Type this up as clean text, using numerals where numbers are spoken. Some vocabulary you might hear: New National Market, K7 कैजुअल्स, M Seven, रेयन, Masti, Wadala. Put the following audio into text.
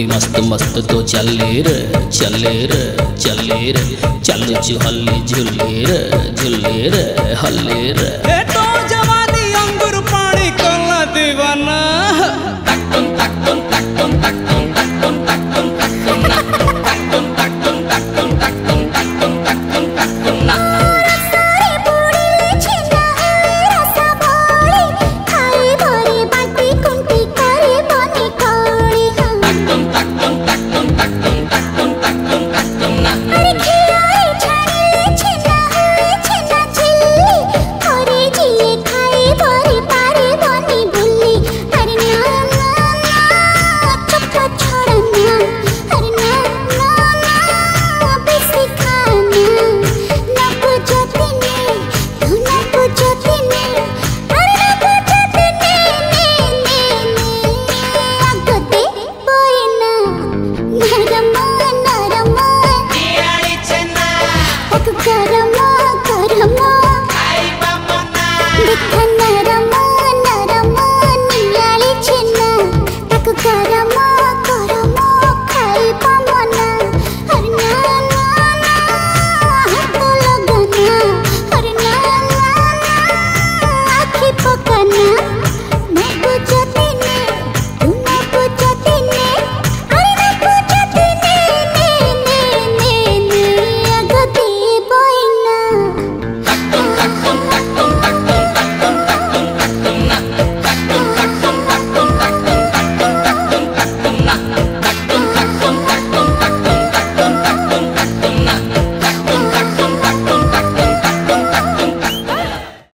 मस्त मस्त तो चले रे चले रे चले रे चल जो हल्ले झुले रे हल्ले रे तो जवानी अंगूर पानी कोला दीवाना करम करम आई बाबा ना।